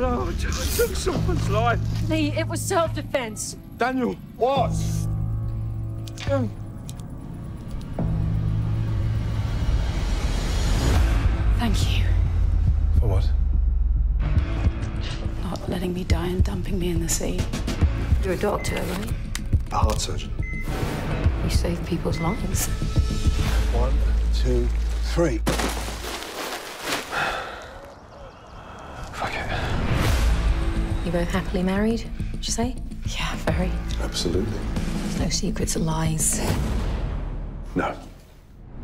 No, I just took someone's life. Lee, it was self-defense. Daniel, what? Thank you. For what? Not letting me die and dumping me in the sea. You're a doctor, right? A heart surgeon. You save people's lives. 1, 2, 3. Fuck it. You both happily married, would you say? Yeah, very. Absolutely. There's no secrets or lies. No.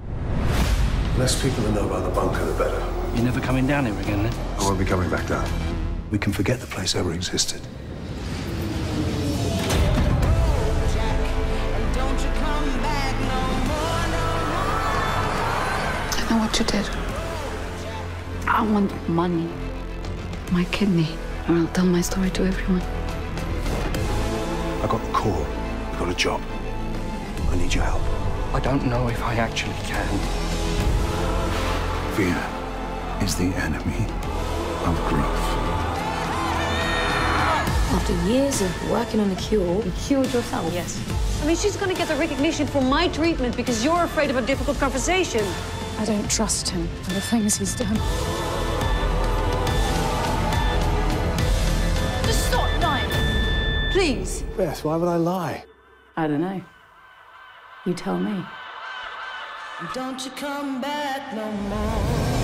The less people that know about the bunker, the better. You're never coming down here again, then? I won't be coming back down. We can forget the place ever existed. I know what you did. I want money. My kidney, or I'll tell my story to everyone. I got the call. I got a job. I need your help. I don't know if I actually can. Fear is the enemy of growth. After years of working on a cure, you cured yourself. Yes. I mean, she's going to get the recognition for my treatment because you're afraid of a difficult conversation. I don't trust him for the things he's done. Just stop lying, please. Beth, why would I lie? I don't know. You tell me. Don't you come back no more.